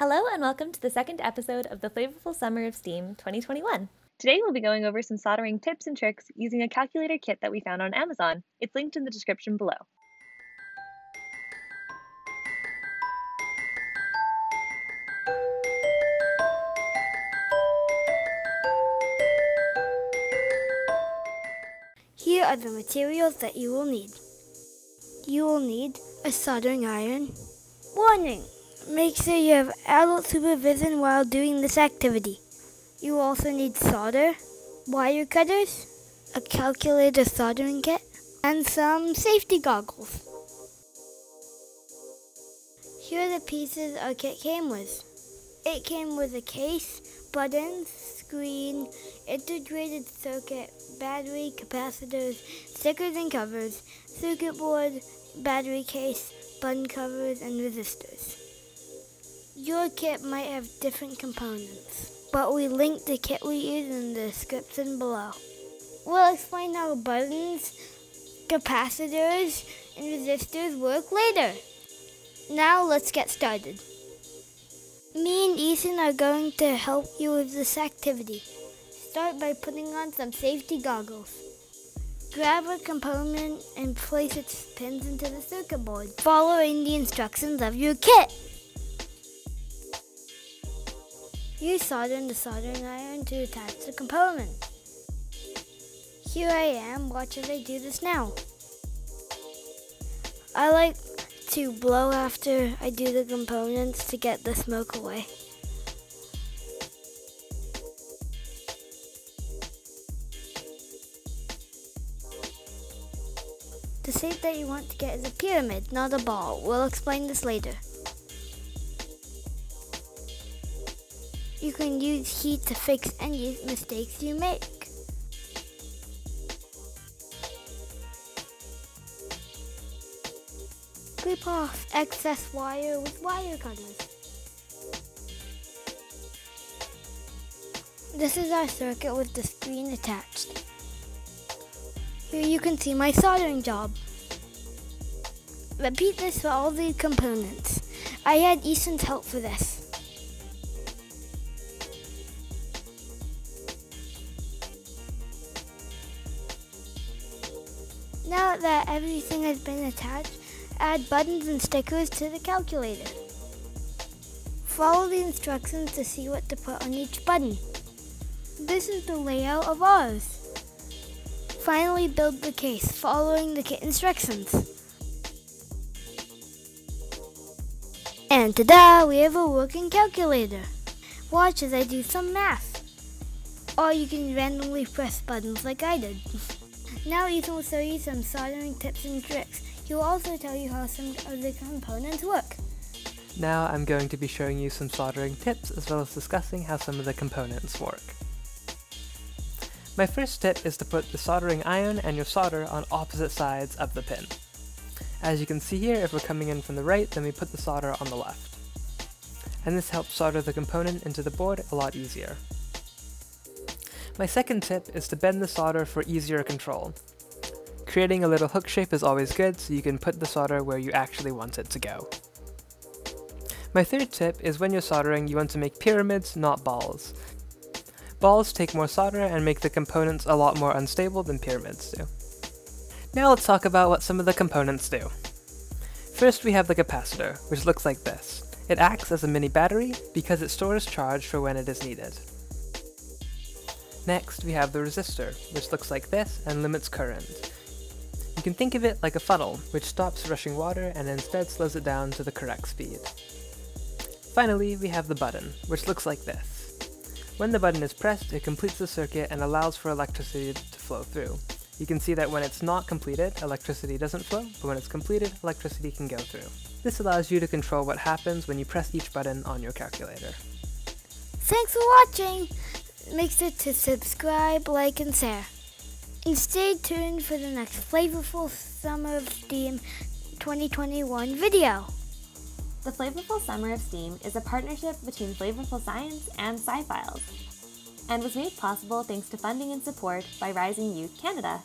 Hello and welcome to the second episode of the Flavorful Summer of STEAM 2021. Today we'll be going over some soldering tips and tricks using a calculator kit that we found on Amazon. It's linked in the description below. Here are the materials that you will need. You will need a soldering iron. Warning! Make sure you have adult supervision while doing this activity. You also need solder, wire cutters, a calculator soldering kit, and some safety goggles. Here are the pieces our kit came with. It came with a case, buttons, screen, integrated circuit, battery, capacitors, stickers and covers, circuit board, battery case, button covers, and resistors. Your kit might have different components, but we linked the kit we use in the description below. We'll explain how buttons, capacitors, and resistors work later. Now let's get started. Me and Ethan are going to help you with this activity. Start by putting on some safety goggles. Grab a component and place its pins into the circuit board, following the instructions of your kit. Use solder and the soldering iron to attach the component. Here I am, watch as I do this now. I like to blow after I do the components to get the smoke away. The shape that you want to get is a pyramid, not a ball. We'll explain this later. You can use heat to fix any mistakes you make. Clip off excess wire with wire cutters. This is our circuit with the screen attached. Here you can see my soldering job. Repeat this for all the components. I had Ethan's help for this. Now that everything has been attached, add buttons and stickers to the calculator. Follow the instructions to see what to put on each button. This is the layout of ours. Finally, build the case, following the kit instructions. And ta-da! We have a working calculator. Watch as I do some math. Or you can randomly press buttons like I did. Now Ethan will show you some soldering tips and tricks. He will also tell you how some of the components work. Now I'm going to be showing you some soldering tips as well as discussing how some of the components work. My first tip is to put the soldering iron and your solder on opposite sides of the pin. As you can see here, if we're coming in from the right, then we put the solder on the left. And this helps solder the component into the board a lot easier. My second tip is to bend the solder for easier control. Creating a little hook shape is always good, so you can put the solder where you actually want it to go. My third tip is when you're soldering, you want to make pyramids, not balls. Balls take more solder and make the components a lot more unstable than pyramids do. Now let's talk about what some of the components do. First we have the capacitor, which looks like this. It acts as a mini battery because it stores charge for when it is needed. Next, we have the resistor, which looks like this and limits current. You can think of it like a funnel, which stops rushing water and instead slows it down to the correct speed. Finally, we have the button, which looks like this. When the button is pressed, it completes the circuit and allows for electricity to flow through. You can see that when it's not completed, electricity doesn't flow, but when it's completed, electricity can go through. This allows you to control what happens when you press each button on your calculator. Thanks for watching! Make sure to subscribe, like, and share. And stay tuned for the next Flavorful Summer of STEAM 2021 video. The Flavorful Summer of STEAM is a partnership between Flavorful Science and SciFiles, and was made possible thanks to funding and support by Rising Youth Canada.